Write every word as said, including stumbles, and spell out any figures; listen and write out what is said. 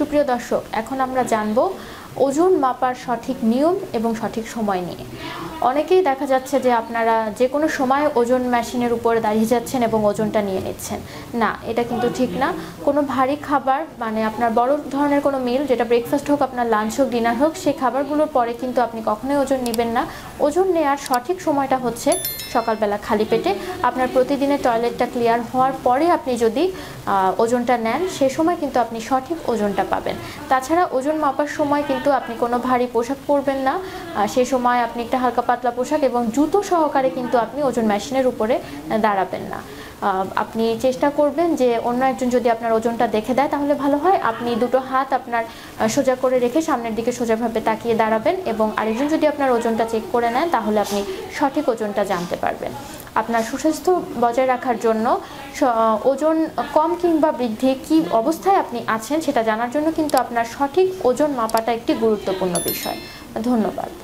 সুপ্রিয় দর্শক, এখন আমরা জানব ওজন মাপার সঠিক নিয়ম এবং সঠিক সময় নিয়ে। অনেকেই দেখা যাচ্ছে যে আপনারা যে কোনো সময় ওজন মেশিনের উপরে দাঁড়িয়ে যাচ্ছেন এবং ওজনটা নিয়ে নিচ্ছেন, না এটা কিন্তু ঠিক না। কোনো ভারী খাবার, মানে আপনার বড় ধরনের কোনো মিল, যেটা ব্রেকফাস্ট হোক, আপনার লাঞ্চ হোক, ডিনার হোক, সেই খাবারগুলোর পরে কিন্তু আপনি কখনোই ওজন নেবেন না। ওজন নেওয়ার সঠিক সময়টা হচ্ছে সকালবেলা খালি পেটে। আপনার প্রতিদিনের টয়লেটটা ক্লিয়ার হওয়ার পরে আপনি যদি ওজনটা নেন, সে সময় কিন্তু আপনি সঠিক ওজনটা পাবেন। তাছাড়া ওজন মাপার সময় কিন্তু আপনি কোনো ভারী পোশাক পরবেন না, সে সময় আপনি একটা হালকা পাতলা পোশাক এবং জুতো সহকারে কিন্তু আপনি ওজন মেশিনের উপরে দাঁড়াবেন না। আপনি চেষ্টা করবেন যে অন্য একজন যদি আপনার ওজনটা দেখে দেয় তাহলে ভালো হয়। আপনি দুটো হাত আপনার সোজা করে রেখে সামনের দিকে সোজাভাবে তাকিয়ে দাঁড়াবেন এবং আরেকজন যদি আপনার ওজনটা চেক করে নেন তাহলে আপনি সঠিক ওজনটা জানতে পারবেন। আপনার সুস্বাস্থ্য বজায় রাখার জন্য ওজন কম কিংবা বৃদ্ধি কী অবস্থায় আপনি আছেন সেটা জানার জন্য কিন্তু আপনার সঠিক ওজন মাপাটা একটি গুরুত্বপূর্ণ বিষয়। ধন্যবাদ।